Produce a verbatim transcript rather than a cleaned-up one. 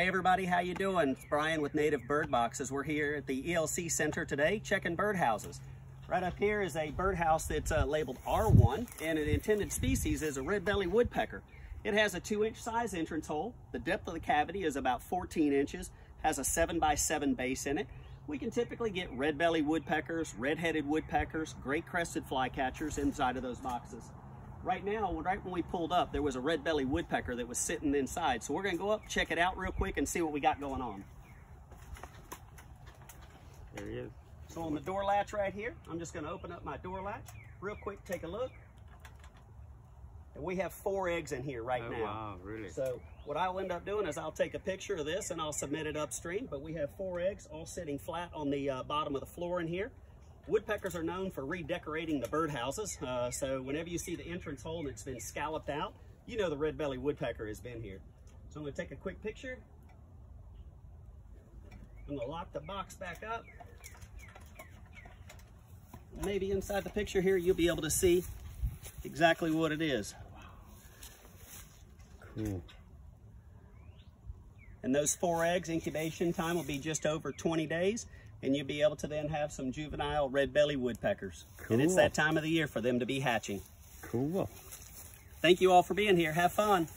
Hey everybody, how you doing? It's Brian with Native Bird Boxes. We're here at the E L C Center today checking birdhouses. Right up here is a birdhouse that's uh, labeled R one, and its intended species is a red-bellied woodpecker. It has a two inch size entrance hole. The depth of the cavity is about fourteen inches, has a seven by seven base in it. We can typically get red-bellied woodpeckers, red-headed woodpeckers, great-crested flycatchers inside of those boxes. Right now, right when we pulled up, there was a red-bellied woodpecker that was sitting inside. So we're going to go up, check it out real quick, and see what we got going on. There he is. So on the door latch right here, I'm just going to open up my door latch real quick, take a look. And we have four eggs in here right oh, now. Wow, really? So what I'll end up doing is I'll take a picture of this and I'll submit it upstream. But we have four eggs all sitting flat on the uh, bottom of the floor in here. Woodpeckers are known for redecorating the birdhouses, uh, so whenever you see the entrance hole and it's been scalloped out, you know the red-bellied woodpecker has been here. So I'm going to take a quick picture. I'm going to lock the box back up. Maybe inside the picture here you'll be able to see exactly what it is. Cool. And those four eggs, incubation time will be just over twenty days. And you'll be able to then have some juvenile red-bellied woodpeckers. Cool. And it's that time of the year for them to be hatching. Cool. Thank you all for being here. Have fun.